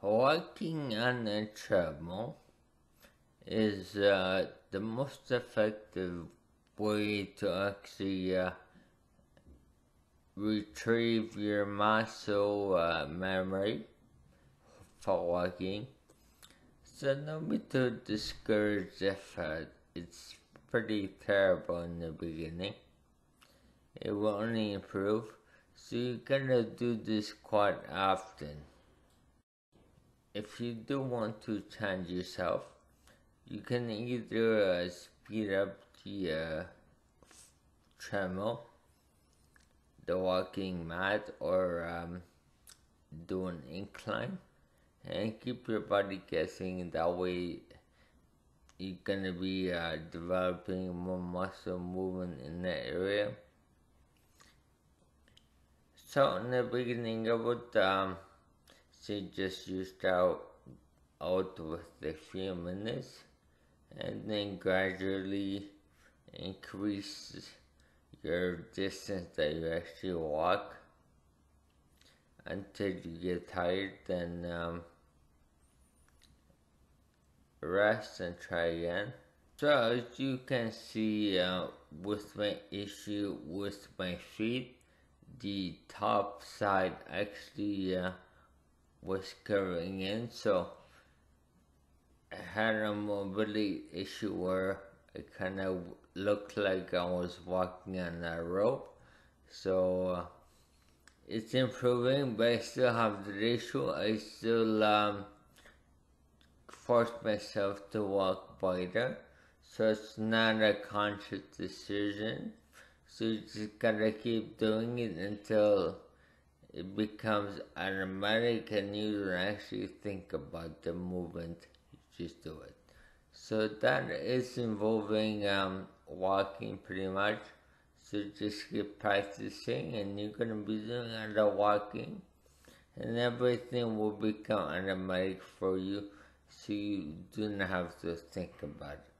Walking on a treadmill is the most effective way to actually retrieve your muscle memory for walking. So don't be too discouraged if it's pretty terrible in the beginning. It will only improve, so you gotta do this quite often. If you do want to challenge yourself, you can either speed up the treadmill, the walking mat, or do an incline, and keep your body guessing. That way you're gonna be developing more muscle movement in that area. So in the beginning, I would just start out with a few minutes, and then gradually increase your distance that you actually walk until you get tired. Then rest and try again. So as you can see, with my issue with my feet, the top side actually was curving in, so I had a mobility issue where it kind of looked like I was walking on a rope. So it's improving, but I still have the issue. I still force myself to walk wider, so it's not a conscious decision. So you just gotta keep doing it until it becomes automatic and you don't actually think about the movement, you just do it. So that is involving walking pretty much. So just keep practicing and you're gonna be doing a lot of walking, and everything will become automatic for you, so you do not have to think about it.